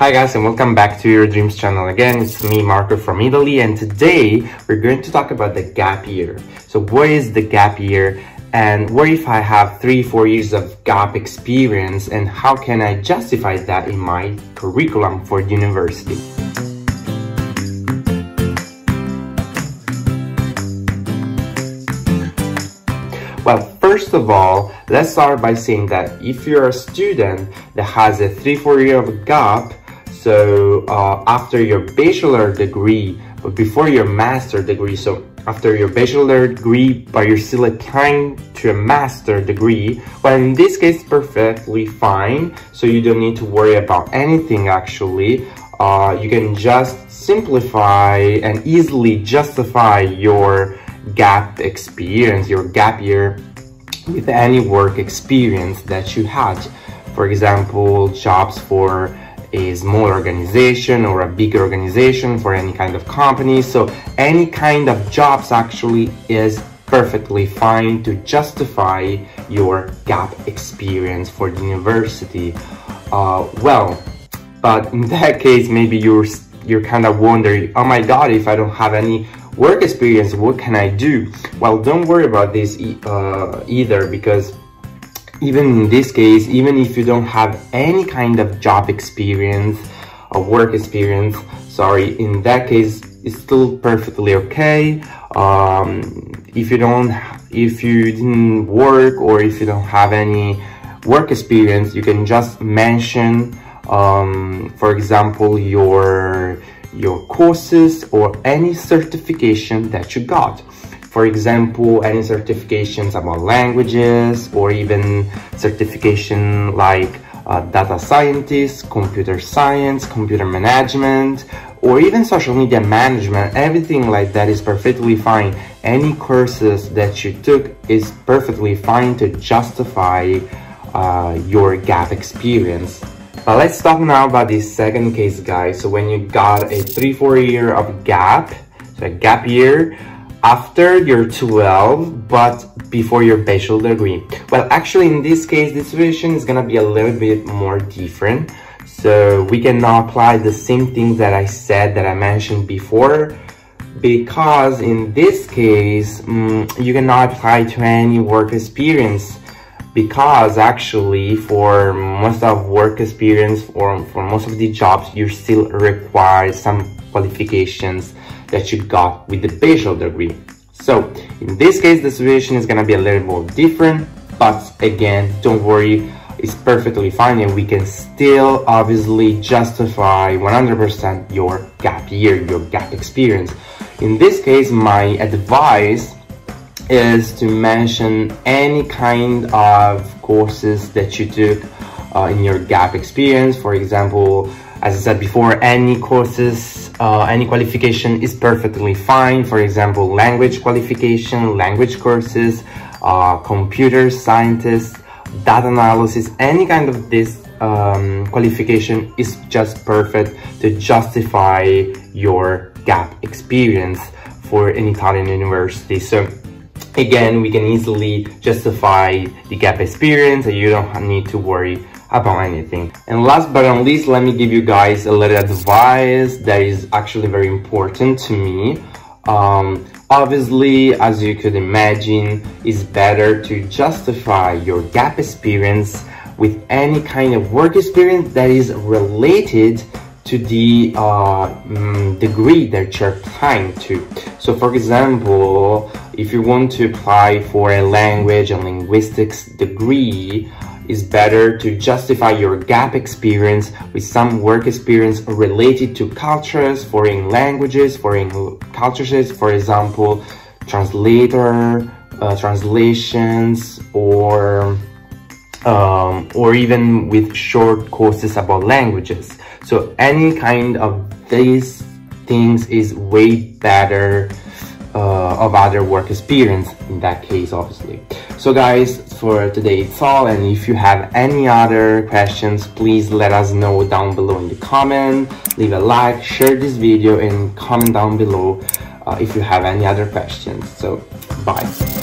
Hi guys, and welcome back to Your Dreams channel again. It's me, Marco, from Italy, and today we're going to talk about the gap year. So what is the gap year, and what if I have 3-4 years of gap experience, and how can I justify that in my curriculum for university? Well, first of all, let's start by saying that if you're a student that has a 3-4 year of gap, so after your bachelor degree, but before your master degree, so after your bachelor degree, but you're still applying to a master degree, well, in this case, perfectly fine. So you don't need to worry about anything actually. You can just simplify and easily justify your gap experience, your gap year, with any work experience that you had. For example, jobs for a small organization or a big organization, for any kind of company. So any kind of jobs actually is perfectly fine to justify your gap experience for the university. Well, but in that case, maybe you're kind of wondering, oh my god, if I don't have any work experience, what can I do? Well, don't worry about this either, because even in this case, even if you don't have any kind of job experience or work experience, sorry, in that case, it's still perfectly okay. If you didn't work, or if you don't have any work experience, you can just mention, for example, your courses or any certification that you got. For example, any certifications about languages, or even certification like data scientist, computer science, computer management, or even social media management. Everything like that is perfectly fine. Any courses that you took is perfectly fine to justify your gap experience. But let's talk now about this second case, guys. So when you got a 3-4 year of gap, so a gap year, after you're 12 but before your bachelor degree. Well, actually in this case, the situation is gonna be a little bit more different. So we can now apply the same things that I said, that I mentioned before, because in this case, you cannot apply to any work experience, because actually for most of work experience or for most of the jobs, you still require some qualifications that you got with the bachelor degree. So in this case, the situation is gonna be a little more different, but again, don't worry, it's perfectly fine, and we can still obviously justify 100% your gap year, your gap experience. In this case, my advice is to mention any kind of courses that you took in your gap experience. For example, as I said before, any courses, any qualification is perfectly fine. For example, language qualification, language courses, computer scientist, data analysis, any kind of this qualification is just perfect to justify your gap experience for an Italian university. So again, we can easily justify the gap experience, and you don't need to worry about anything. And last but not least, let me give you guys a little advice that is actually very important to me. Obviously, as you could imagine, it's better to justify your gap experience with any kind of work experience that is related to the degree that you're applying to. So for example, if you want to apply for a language and linguistics degree, it's better to justify your gap experience with some work experience related to cultures, foreign languages, foreign cultures, for example, translations, or even with short courses about languages. So any kind of these things is way better of other work experience in that case, obviously. So guys, for today it's all, and if you have any other questions, please let us know down below in the comment. Leave a like, share this video, and comment down below if you have any other questions. So bye.